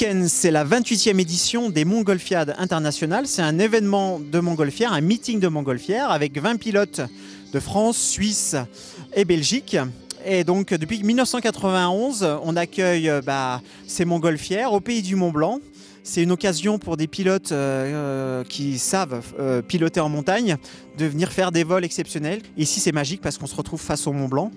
week-end, c'est la 28e édition des Montgolfiades internationales. C'est un événement de Montgolfière, un meeting de Montgolfière avec 20 pilotes de France, Suisse et Belgique. Et donc depuis 1991, on accueille ces Montgolfières au pays du Mont-Blanc. C'est une occasion pour des pilotes qui savent piloter en montagne de venir faire des vols exceptionnels. Ici, c'est magique parce qu'on se retrouve face au Mont-Blanc.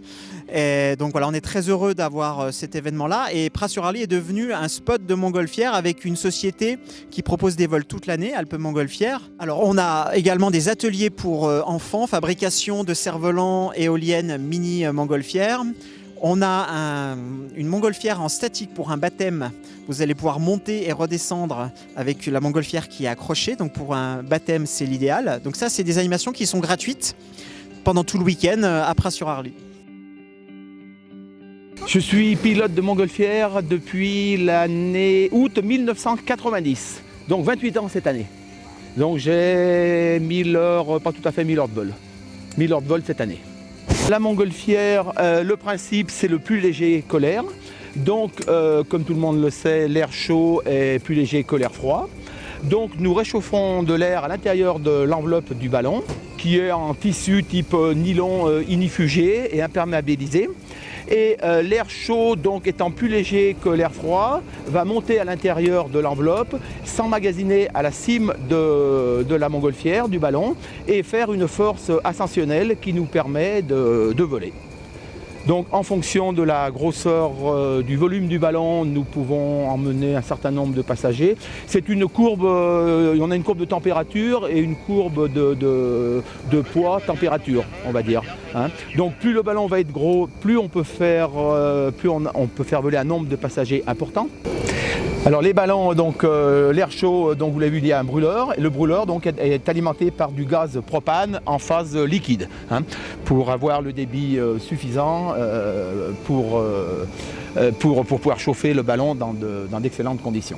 Et donc voilà, on est très heureux d'avoir cet événement-là. Et Praz sur Arly est devenu un spot de Montgolfière avec une société qui propose des vols toute l'année, Alpe montgolfière. Alors, on a également des ateliers pour enfants, fabrication de cerfs-volants, éoliennes, mini montgolfières. On a une montgolfière en statique pour un baptême. Vous allez pouvoir monter et redescendre avec la montgolfière qui est accrochée. Donc pour un baptême, c'est l'idéal. Donc ça, c'est des animations qui sont gratuites pendant tout le week-end à Praz sur Arly. Je suis pilote de montgolfière depuis l'année août 1990. Donc 28 ans cette année. Donc j'ai 1000 heures, pas tout à fait 1000 heures de vol. 1000 heures de vol cette année. La montgolfière, le principe, c'est le plus léger que l'air. Donc, comme tout le monde le sait, l'air chaud est plus léger que l'air froid. Donc, nous réchauffons de l'air à l'intérieur de l'enveloppe du ballon, qui est en tissu type nylon inifugé et imperméabilisé. Et l'air chaud, donc étant plus léger que l'air froid, va monter à l'intérieur de l'enveloppe, s'emmagasiner à la cime de la montgolfière, du ballon, et faire une force ascensionnelle qui nous permet de voler. Donc en fonction de la grosseur du volume du ballon, nous pouvons emmener un certain nombre de passagers. C'est une courbe, on a une courbe de température et une courbe de poids-température, on va dire. Hein. Donc plus le ballon va être gros, plus on peut faire, plus on peut faire voler un nombre de passagers important. Alors les ballons, donc l'air chaud, donc vous l'avez vu, il y a un brûleur. Et le brûleur donc, est alimenté par du gaz propane en phase liquide hein, pour avoir le débit suffisant pour pouvoir chauffer le ballon dans d'excellentes conditions.